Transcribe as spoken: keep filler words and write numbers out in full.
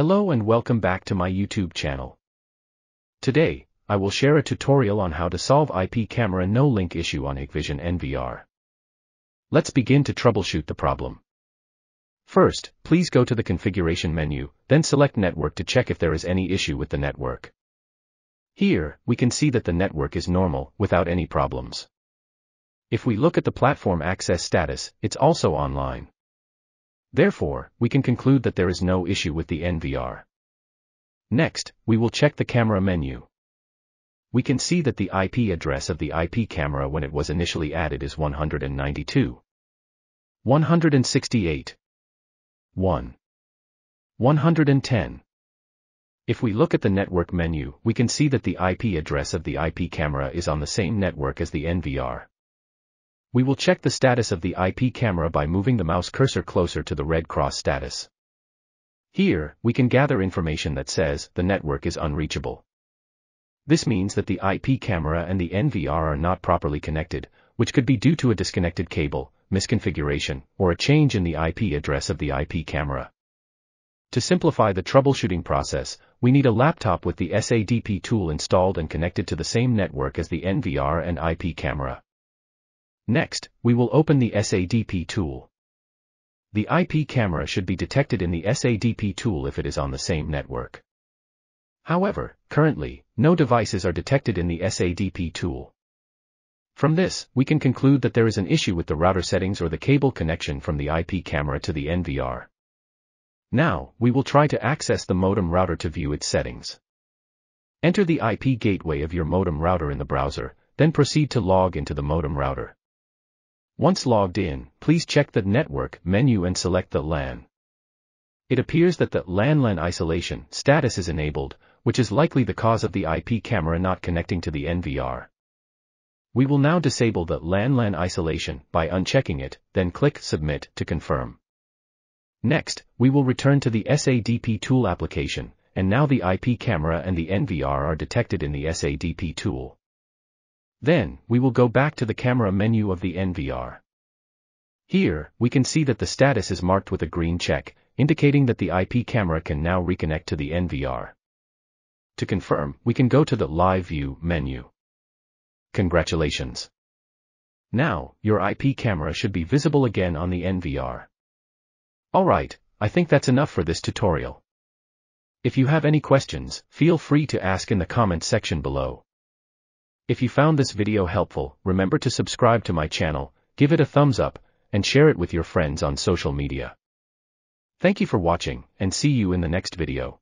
Hello and welcome back to my YouTube channel. Today, I will share a tutorial on how to solve I P camera no-link issue on Hikvision N V R. Let's begin to troubleshoot the problem. First, please go to the configuration menu, then select network to check if there is any issue with the network. Here, we can see that the network is normal, without any problems. If we look at the platform access status, it's also online. Therefore, we can conclude that there is no issue with the N V R. Next, we will check the camera menu. We can see that the I P address of the I P camera when it was initially added is one ninety-two dot one sixty-eight dot one dot one ten. If we look at the network menu, we can see that the I P address of the I P camera is on the same network as the N V R. We will check the status of the I P camera by moving the mouse cursor closer to the red cross status. Here, we can gather information that says the network is unreachable. This means that the I P camera and the N V R are not properly connected, which could be due to a disconnected cable, misconfiguration, or a change in the I P address of the I P camera. To simplify the troubleshooting process, we need a laptop with the S A D P tool installed and connected to the same network as the N V R and I P camera. Next, we will open the S A D P tool. The I P camera should be detected in the S A D P tool if it is on the same network. However, currently, no devices are detected in the S A D P tool. From this, we can conclude that there is an issue with the router settings or the cable connection from the I P camera to the N V R. Now, we will try to access the modem router to view its settings. Enter the I P gateway of your modem router in the browser, then proceed to log into the modem router. Once logged in, please check the network menu and select the LAN. It appears that the LAN LAN isolation status is enabled, which is likely the cause of the I P camera not connecting to the N V R. We will now disable the LAN LAN isolation by unchecking it, then click Submit to confirm. Next, we will return to the S A D P tool application, and now the I P camera and the N V R are detected in the S A D P tool. Then, we will go back to the camera menu of the N V R. Here, we can see that the status is marked with a green check, indicating that the I P camera can now reconnect to the N V R. To confirm, we can go to the Live View menu. Congratulations! Now, your I P camera should be visible again on the N V R. Alright, I think that's enough for this tutorial. If you have any questions, feel free to ask in the comments section below. If you found this video helpful, remember to subscribe to my channel, give it a thumbs up, and share it with your friends on social media. Thank you for watching, and see you in the next video.